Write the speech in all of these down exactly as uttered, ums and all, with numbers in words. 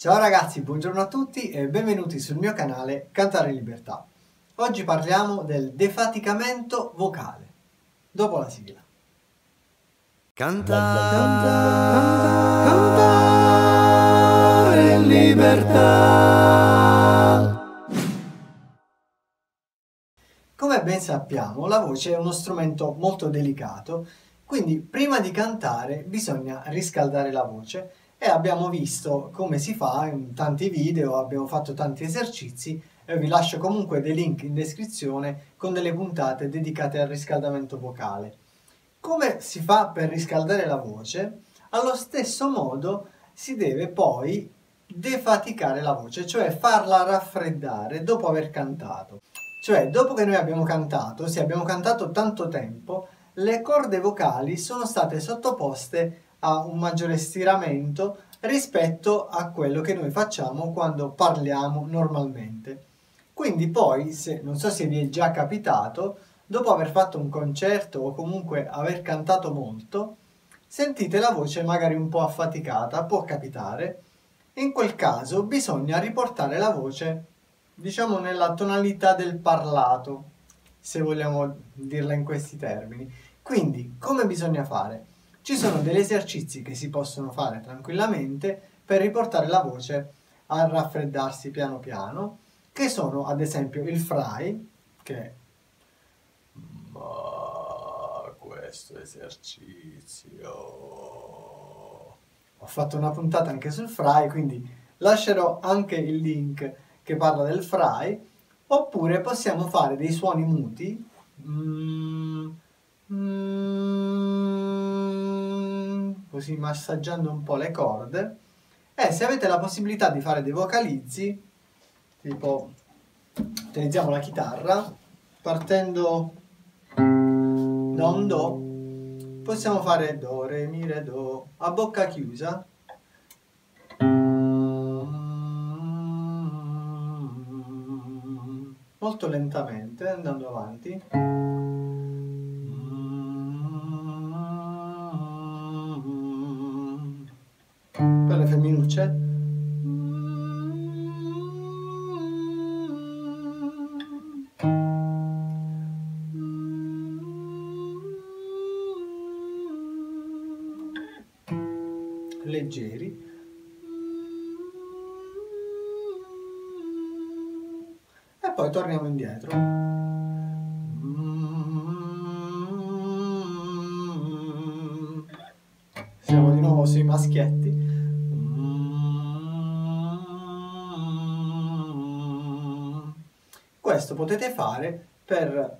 Ciao ragazzi, buongiorno a tutti e benvenuti sul mio canale Cantare in Libertà. Oggi parliamo del defaticamento vocale. Dopo la sigla. Cantare, cantare, cantare in libertà. Come ben sappiamo, la voce è uno strumento molto delicato, quindi prima di cantare bisogna riscaldare la voce. E abbiamo visto come si fa in tanti video, abbiamo fatto tanti esercizi e vi lascio comunque dei link in descrizione con delle puntate dedicate al riscaldamento vocale. Come si fa per riscaldare la voce? Allo stesso modo si deve poi defaticare la voce, cioè farla raffreddare dopo aver cantato. Cioè dopo che noi abbiamo cantato, se abbiamo cantato tanto tempo, le corde vocali sono state sottoposte a un maggiore stiramento rispetto a quello che noi facciamo quando parliamo normalmente. Quindi poi, se, non so se vi è già capitato, dopo aver fatto un concerto o comunque aver cantato molto, sentite la voce magari un po' affaticata, può capitare. In quel caso bisogna riportare la voce, diciamo, nella tonalità del parlato, se vogliamo dirla in questi termini. Quindi, come bisogna fare? Ci sono degli esercizi che si possono fare tranquillamente per riportare la voce a raffreddarsi piano piano, che sono ad esempio il fry, che ma questo esercizio ho fatto una puntata anche sul fry, quindi lascerò anche il link che parla del fry. Oppure possiamo fare dei suoni muti, mm, mm, così massaggiando un po' le corde, e se avete la possibilità di fare dei vocalizzi, tipo utilizziamo la chitarra partendo da un do, possiamo fare do, re, mi, re, do a bocca chiusa, molto lentamente andando avanti. Per le femminucce, leggeri, e poi torniamo indietro. Siamo di nuovo sui maschietti. Questo potete fare per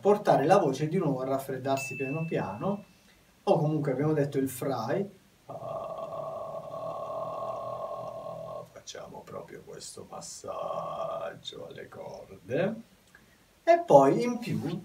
portare la voce di nuovo a raffreddarsi piano piano, o comunque abbiamo detto il fry, ah, facciamo proprio questo massaggio alle corde, e poi in più,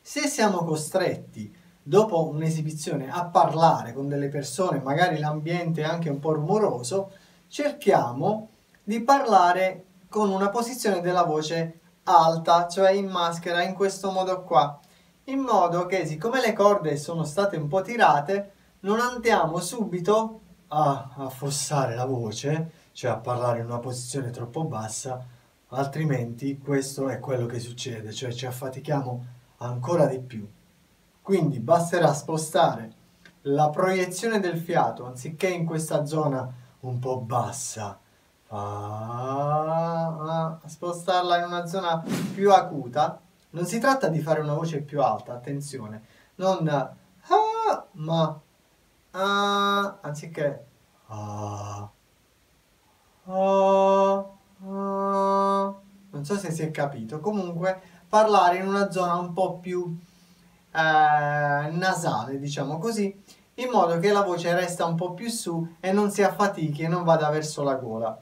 se siamo costretti dopo un'esibizione a parlare con delle persone, magari l'ambiente è anche un po' rumoroso, cerchiamo di parlare con una posizione della voce alta, cioè in maschera, in questo modo qua, in modo che siccome le corde sono state un po' tirate non andiamo subito a affossare la voce, cioè a parlare in una posizione troppo bassa, altrimenti questo è quello che succede, cioè ci affatichiamo ancora di più. Quindi basterà spostare la proiezione del fiato, anziché in questa zona un po' bassa, a spostarla in una zona più acuta. Non si tratta di fare una voce più alta, attenzione, non ah, ma ah, anziché ah, ah, ah. Non so se si è capito, comunque parlare in una zona un po' più eh, nasale, diciamo così, in modo che la voce resta un po' più su e non si affatichi e non vada verso la gola.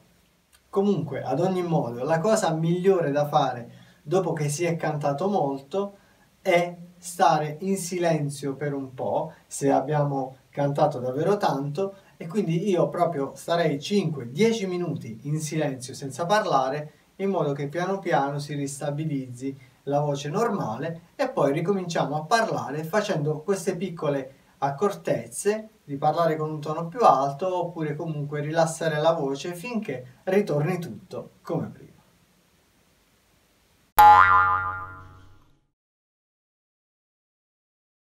Comunque, ad ogni modo, la cosa migliore da fare dopo che si è cantato molto è stare in silenzio per un po', se abbiamo cantato davvero tanto, e quindi io proprio starei cinque dieci minuti in silenzio senza parlare, in modo che piano piano si ristabilizzi la voce normale, e poi ricominciamo a parlare facendo queste piccole accortezze, di parlare con un tono più alto oppure comunque rilassare la voce finché ritorni tutto come prima.